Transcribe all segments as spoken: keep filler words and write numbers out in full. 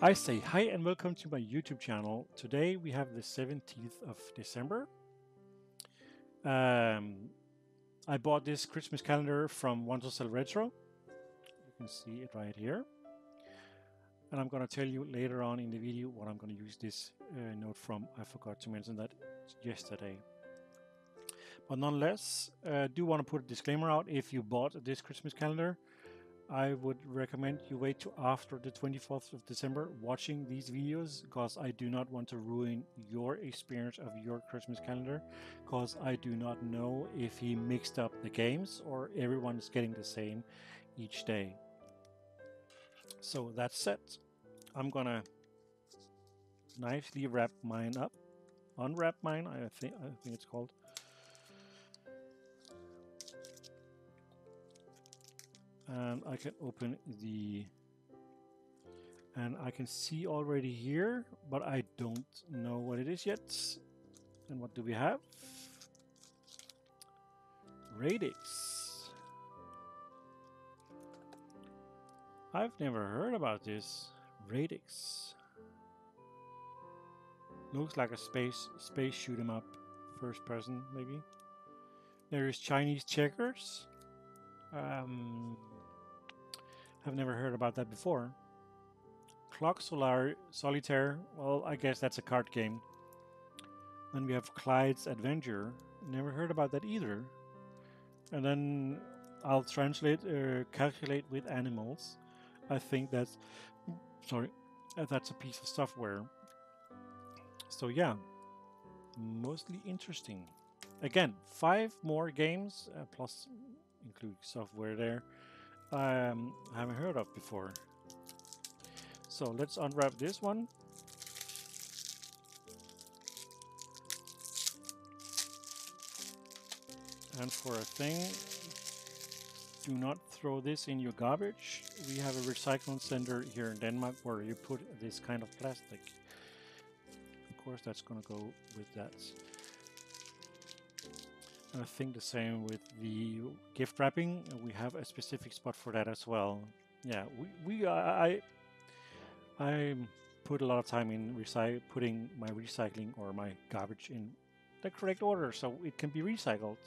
I say hi and welcome to my YouTube channel. Today we have the seventeenth of December. Um, I bought this Christmas calendar from Want to Sell Retro. You can see it right here. And I'm going to tell you later on in the video what I'm going to use this uh, note from. I forgot to mention that yesterday. But nonetheless, I uh, do want to put a disclaimer out. If you bought this Christmas calendar, I would recommend you wait to after the twenty-fourth of December watching these videos, because I do not want to ruin your experience of your Christmas calendar, because I do not know if he mixed up the games or everyone is getting the same each day. So that's set. I'm gonna nicely wrap mine up, unwrap mine, I think, I think it's called. And I can open the, and I can see already here, but I don't know what it is yet. And what do we have? Radix. I've never heard about this. Radix. Looks like a space space shoot 'em up, first person maybe. There is Chinese checkers. Um, I've never heard about that before. Clock Solar Solitaire. Well, I guess that's a card game. Then we have Clyde's Adventure. Never heard about that either. And then I'll translate, uh, calculate with animals. I think that's, sorry, that's a piece of software. So yeah, mostly interesting. Again, five more games uh, plus. Including software there um, I haven't heard of before. So let's unwrap this one. And for a thing, do not throw this in your garbage. We have a recycling center here in Denmark where you put this kind of plastic. Of course that's gonna go with that. I think the same with the gift wrapping. We have a specific spot for that as well. Yeah, we, we I I put a lot of time in recycling, putting my recycling or my garbage in the correct order so it can be recycled.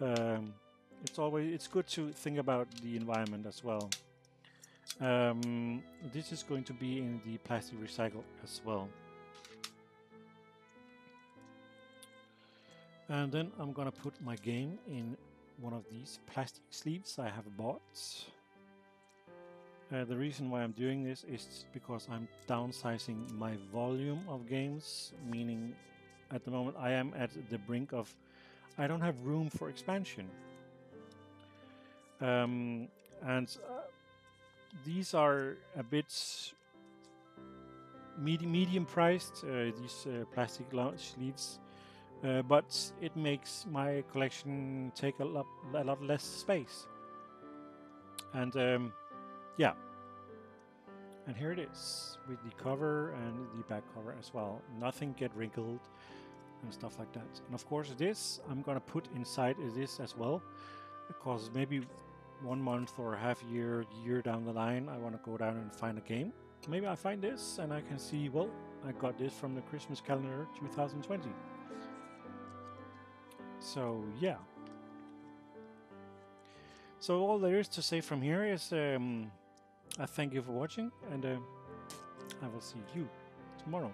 Um, it's always it's good to think about the environment as well. Um, this is going to be in the plastic recycle as well. And then I'm gonna put my game in one of these plastic sleeves I have bought. Uh, the reason why I'm doing this is because I'm downsizing my volume of games, meaning at the moment I am at the brink of, I don't have room for expansion. Um, and uh, these are a bit med medium priced, uh, these uh, plastic sleeves. Uh, but it makes my collection take a lot, a lot less space. And um, yeah, and here it is with the cover and the back cover as well. Nothing get wrinkled and stuff like that. And of course this I'm gonna put inside this as well, because maybe one month or a half year, year down the line I want to go down and find a game. Maybe I find this and I can see, well, I got this from the Christmas calendar two thousand twenty. So yeah, so all there is to say from here is um, I thank you for watching, and uh, I will see you tomorrow.